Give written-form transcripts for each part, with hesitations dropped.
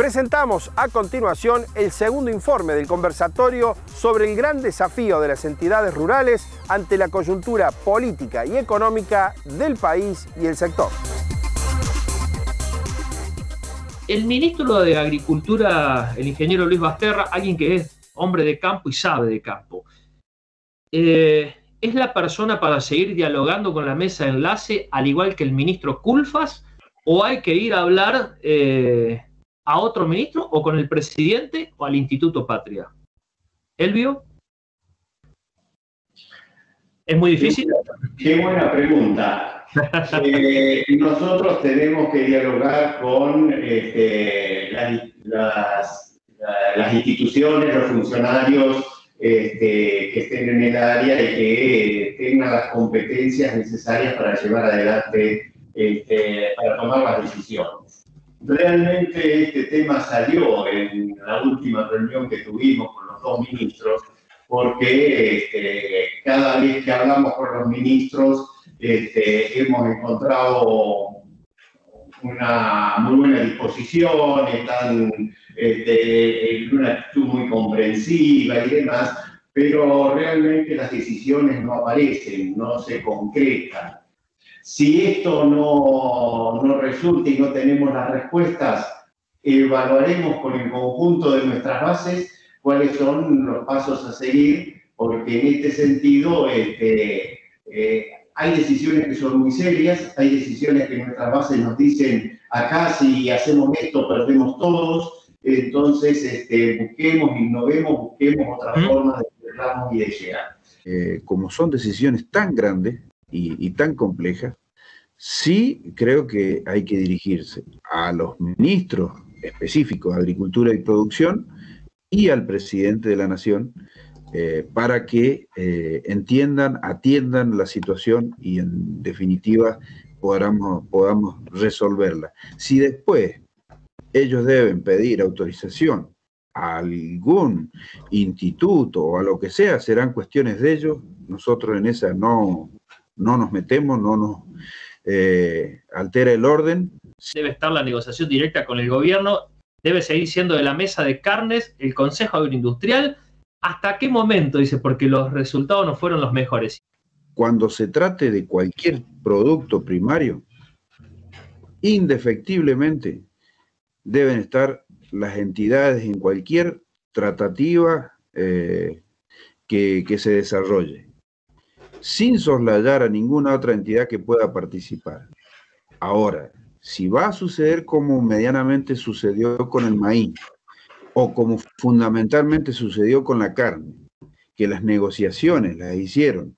Presentamos a continuación el segundo informe del conversatorio sobre el gran desafío de las entidades rurales ante la coyuntura política y económica del país y el sector. El ministro de Agricultura, el ingeniero Luis Basterra, alguien que es hombre de campo y sabe de campo, es la persona para seguir dialogando con la mesa de enlace, al igual que el ministro Culfas, o hay que ir a hablar a otro ministro, o con el presidente, o al Instituto Patria. Elvio, ¿es muy difícil? Qué buena pregunta. Nosotros tenemos que dialogar con las instituciones, los funcionarios que estén en el área y que tengan las competencias necesarias para llevar adelante, para tomar las decisiones. Realmente este tema salió en la última reunión que tuvimos con los dos ministros, porque cada vez que hablamos con los ministros hemos encontrado una muy buena disposición, están en una actitud muy comprensiva y demás, pero realmente las decisiones no aparecen, no se concretan. Si esto no resulta y no tenemos las respuestas, evaluaremos con el conjunto de nuestras bases cuáles son los pasos a seguir, porque en este sentido hay decisiones que son muy serias, hay decisiones que nuestras bases nos dicen, acá si hacemos esto perdemos todos, entonces busquemos, innovemos, busquemos otras formas de cerrarnos y de llegar. Como son decisiones tan grandes y tan complejas, sí creo que hay que dirigirse a los ministros específicos de Agricultura y Producción y al presidente de la Nación para que entiendan, atiendan la situación y en definitiva podamos resolverla. Si después ellos deben pedir autorización a algún instituto o a lo que sea, serán cuestiones de ellos, nosotros en esa no nos metemos, no nos altera el orden. Debe estar la negociación directa con el gobierno, debe seguir siendo de la mesa de carnes, el Consejo Agroindustrial. ¿Hasta qué momento? Dice, porque los resultados no fueron los mejores. Cuando se trate de cualquier producto primario, indefectiblemente deben estar las entidades en cualquier tratativa que se desarrolle, sin soslayar a ninguna otra entidad que pueda participar. Ahora, si va a suceder como medianamente sucedió con el maíz, o como fundamentalmente sucedió con la carne, que las negociaciones las hicieron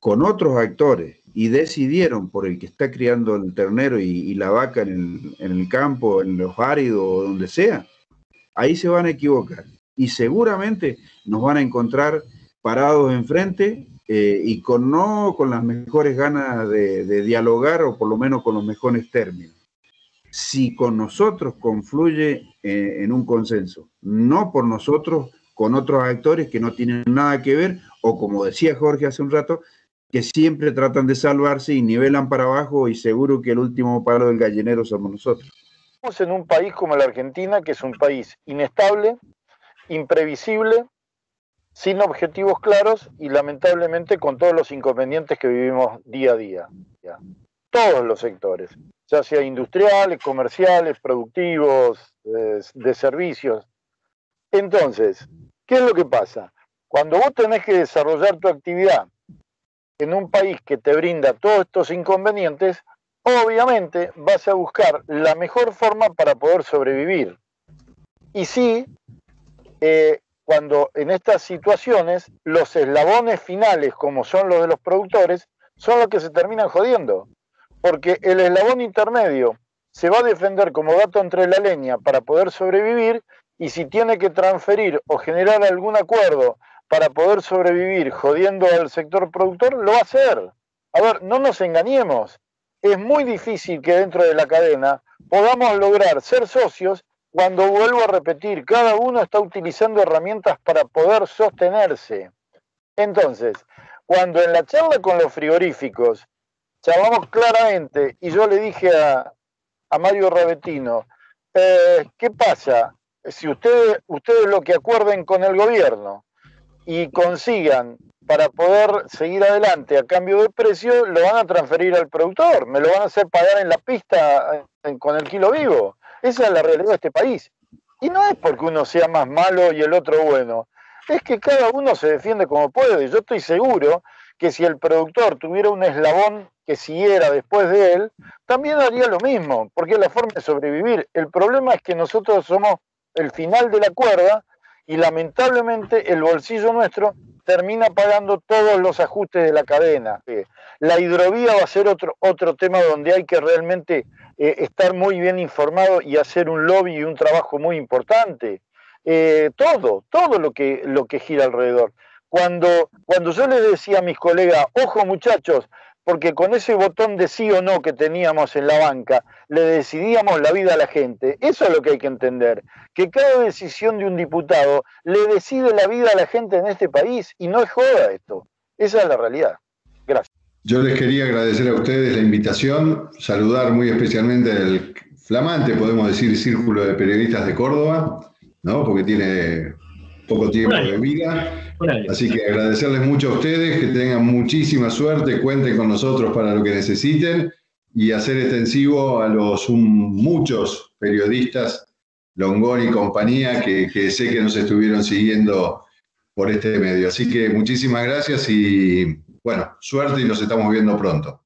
con otros actores y decidieron por el que está criando el ternero y la vaca en el campo, en los áridos o donde sea, ahí se van a equivocar. Y seguramente nos van a encontrar parados enfrente y con las mejores ganas de dialogar, o por lo menos con los mejores términos. Si con nosotros confluye en un consenso, no por nosotros con otros actores que no tienen nada que ver, o como decía Jorge hace un rato, que siempre tratan de salvarse y nivelan para abajo, y seguro que el último palo del gallinero somos nosotros. Estamos en un país como la Argentina, que es un país inestable, imprevisible, sin objetivos claros y lamentablemente con todos los inconvenientes que vivimos día a día. Todos los sectores, ya sea industriales, comerciales, productivos, de servicios. Entonces, ¿qué es lo que pasa? Cuando vos tenés que desarrollar tu actividad en un país que te brinda todos estos inconvenientes, obviamente vas a buscar la mejor forma para poder sobrevivir. Y sí, cuando en estas situaciones los eslabones finales, como son los de los productores, son los que se terminan jodiendo, porque el eslabón intermedio se va a defender como gato entre la leña para poder sobrevivir, y si tiene que transferir o generar algún acuerdo para poder sobrevivir jodiendo al sector productor, lo va a hacer. A ver, no nos engañemos, es muy difícil que dentro de la cadena podamos lograr ser socios. Cuando, vuelvo a repetir, cada uno está utilizando herramientas para poder sostenerse. Entonces, cuando en la charla con los frigoríficos charlamos claramente, y yo le dije a Mario Rabetino, ¿Qué pasa? Si ustedes lo que acuerden con el gobierno y consigan para poder seguir adelante a cambio de precio, lo van a transferir al productor, me lo van a hacer pagar en la pista con el kilo vivo. Esa es la realidad de este país. Y no es porque uno sea más malo y el otro bueno. Es que cada uno se defiende como puede. Yo estoy seguro que si el productor tuviera un eslabón que siguiera después de él, también haría lo mismo, porque es la forma de sobrevivir. El problema es que nosotros somos el final de la cuerda y lamentablemente el bolsillo nuestro termina pagando todos los ajustes de la cadena. La hidrovía va a ser otro tema donde hay que realmente estar muy bien informado y hacer un lobby y un trabajo muy importante. Todo lo que gira alrededor. Cuando yo les decía a mis colegas, ojo muchachos, porque con ese botón de sí o no que teníamos en la banca, le decidíamos la vida a la gente. Eso es lo que hay que entender, que cada decisión de un diputado le decide la vida a la gente en este país, y no es joda esto. Esa es la realidad. Gracias. Yo les quería agradecer a ustedes la invitación, saludar muy especialmente al flamante, podemos decir, Círculo de Periodistas de Córdoba, ¿no? Porque tiene poco tiempo de vida, así que agradecerles mucho a ustedes, que tengan muchísima suerte, cuenten con nosotros para lo que necesiten, y hacer extensivo a los muchos periodistas, Longoni y compañía, que sé que nos estuvieron siguiendo por este medio. Así que muchísimas gracias y bueno, suerte, y nos estamos viendo pronto.